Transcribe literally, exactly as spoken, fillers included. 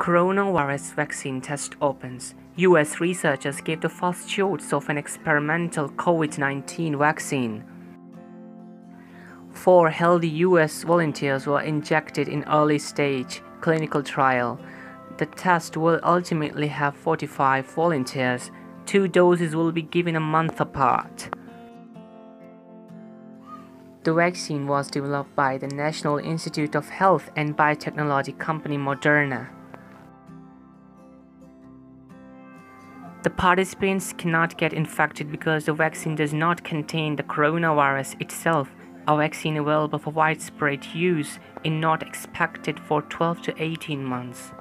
Coronavirus vaccine test opens. U S researchers gave the first shots of an experimental COVID nineteen vaccine. Four healthy U S volunteers were injected in early-stage clinical trial. The test will ultimately have forty-five volunteers. Two doses will be given a month apart. The vaccine was developed by the National Institute of Health and biotechnology company Moderna. The participants cannot get infected because the vaccine does not contain the coronavirus itself. A vaccine available for widespread use is not expected for twelve to eighteen months.